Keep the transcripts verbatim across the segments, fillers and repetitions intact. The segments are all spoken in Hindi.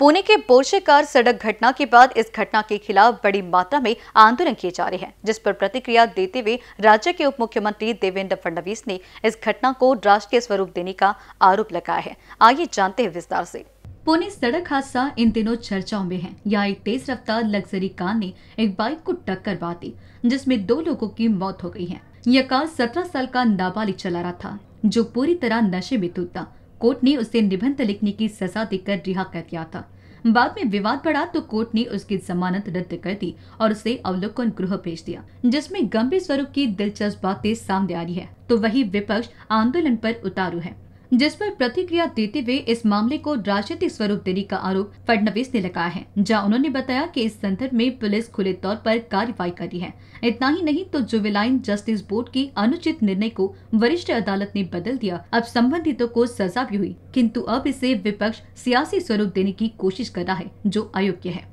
पुणे के पोर्शेकार सड़क घटना के बाद इस घटना के खिलाफ बड़ी मात्रा में आंदोलन किए जा रहे हैं, जिस पर प्रतिक्रिया देते हुए राज्य के उप मुख्यमंत्री देवेंद्र फडणवीस ने इस घटना को राष्ट्रीय स्वरूप देने का आरोप लगाया है। आइए जानते हैं विस्तार से। पुणे सड़क हादसा इन दिनों चर्चाओं में है। यहाँ एक तेज रफ्तार लग्जरी कार ने एक बाइक को टक्कर मार दी, जिसमें दो लोगों की मौत हो गई है। यह कार सत्रह साल का नाबालिग चला रहा था, जो पूरी तरह नशे में धुत था। कोर्ट ने उसे निबंध लिखने की सजा देकर रिहा कर दिया था। बाद में विवाद बढ़ा तो कोर्ट ने उसकी जमानत रद्द कर दी और उसे अवलोकन गृह भेज दिया, जिसमें गंभीर स्वरूप की दिलचस्प बातें सामने आ रही है। तो वही विपक्ष आंदोलन पर उतारू है, जिस पर प्रतिक्रिया देते हुए इस मामले को राजनीतिक स्वरूप देने का आरोप फडणवीस ने लगाया है, जहां उन्होंने बताया कि इस संदर्भ में पुलिस खुले तौर पर कार्रवाई कर रही है। इतना ही नहीं तो जुवेलाइन जस्टिस बोर्ड के अनुचित निर्णय को वरिष्ठ अदालत ने बदल दिया। अब संबंधितों को सजा भी हुई, किंतु अब इसे विपक्ष सियासी स्वरूप देने की कोशिश कर रहा है, जो अयोग्य है।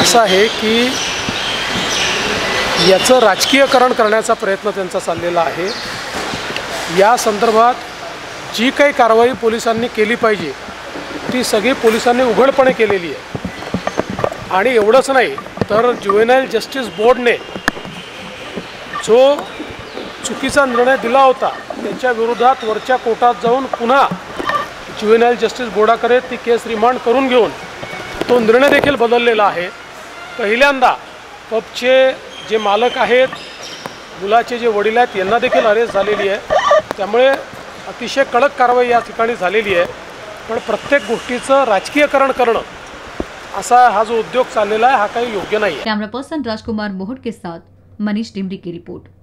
ऐसा है कि याचं राजकीयकरण करण्याचा प्रयत्न त्यांचा चाललेला आहे। या संदर्भात जी काही कारवाई पोलिसांनी केली पाहिजे ती सगळी पोलिसांनी उघडपणे केलेली आहे। आणि एवढंच नाही तर ज्युवेनाइल जस्टिस बोर्डने जो चुकीचा निर्णय दिला होता त्याच्या विरोधात वरच्या कोर्टात जाऊन पुन्हा ज्युवेनाइल जस्टिस बोर्डाकडे ती केस रिमांड करून घेऊन तो निर्णय देखील बदललेला आहे। पहिल्यांदा पबचे जे मालक आहेत, मुलाचे जे वडील आहेत, यांना देखील अरेस्ट झालेली आहे। त्यामुळे अतिशय कडक कारवाई या ठिकाणी झालेली आहे। पण प्रत्येक गोष्टीचं राजकीयकरण करणं असा हा जो उद्योग चाललेला आहे हा काही योग्य नाही। कॅमेरा पर्सन राजकुमार मोहळ के साथ मनीष टिंबरी की रिपोर्ट।